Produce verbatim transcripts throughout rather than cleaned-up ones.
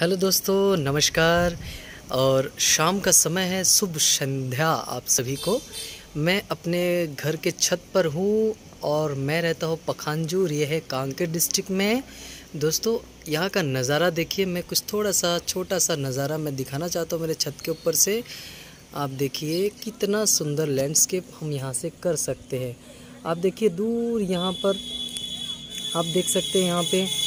Hello दोस्तों, नमस्कार। और शाम का समय है, शुभ संध्या आप सभी को। मैं अपने घर के छत पर हूँ और मैं रहता हूँ पखांजूर, यह है कांकेर डिस्ट्रिक्ट में। दोस्तों यहाँ का नज़ारा देखिए। मैं कुछ थोड़ा सा छोटा सा नज़ारा मैं दिखाना चाहता हूँ मेरे छत के ऊपर से। आप देखिए कितना सुंदर लैंडस्केप हम यहाँ से कर सकते हैं। आप देखिए दूर यहाँ पर आप देख सकते हैं, यहाँ पर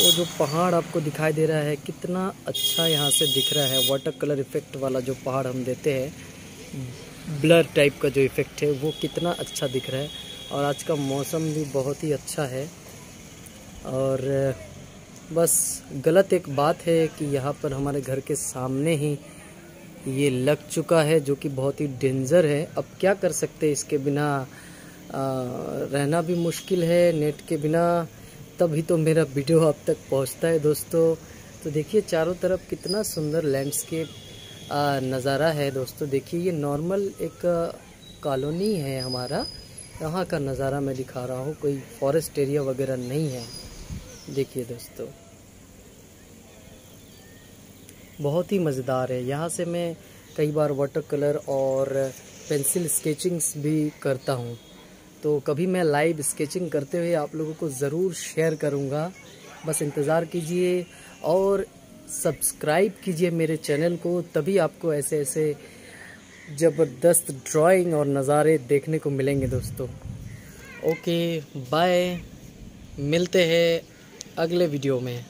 वो जो पहाड़ आपको दिखाई दे रहा है कितना अच्छा यहाँ से दिख रहा है। वाटर कलर इफ़ेक्ट वाला जो पहाड़ हम देते हैं, ब्लर टाइप का जो इफ़ेक्ट है, वो कितना अच्छा दिख रहा है। और आज का मौसम भी बहुत ही अच्छा है। और बस गलत एक बात है कि यहाँ पर हमारे घर के सामने ही ये लग चुका है, जो कि बहुत ही डेंजर है। अब क्या कर सकते हैं, इसके बिना आ, रहना भी मुश्किल है, नेट के बिना। तभी तो मेरा वीडियो आप तक पहुंचता है दोस्तों। तो देखिए चारों तरफ कितना सुंदर लैंडस्केप नज़ारा है दोस्तों। देखिए ये नॉर्मल एक कॉलोनी है हमारा, यहाँ का नज़ारा मैं दिखा रहा हूँ, कोई फॉरेस्ट एरिया वगैरह नहीं है। देखिए दोस्तों बहुत ही मज़ेदार है। यहाँ से मैं कई बार वाटर कलर और पेंसिल स्केचिंग्स भी करता हूँ, तो कभी मैं लाइव स्केचिंग करते हुए आप लोगों को ज़रूर शेयर करूंगा। बस इंतज़ार कीजिए और सब्सक्राइब कीजिए मेरे चैनल को, तभी आपको ऐसे ऐसे ज़बरदस्त ड्राइंग और नज़ारे देखने को मिलेंगे दोस्तों। ओके बाय, मिलते हैं अगले वीडियो में।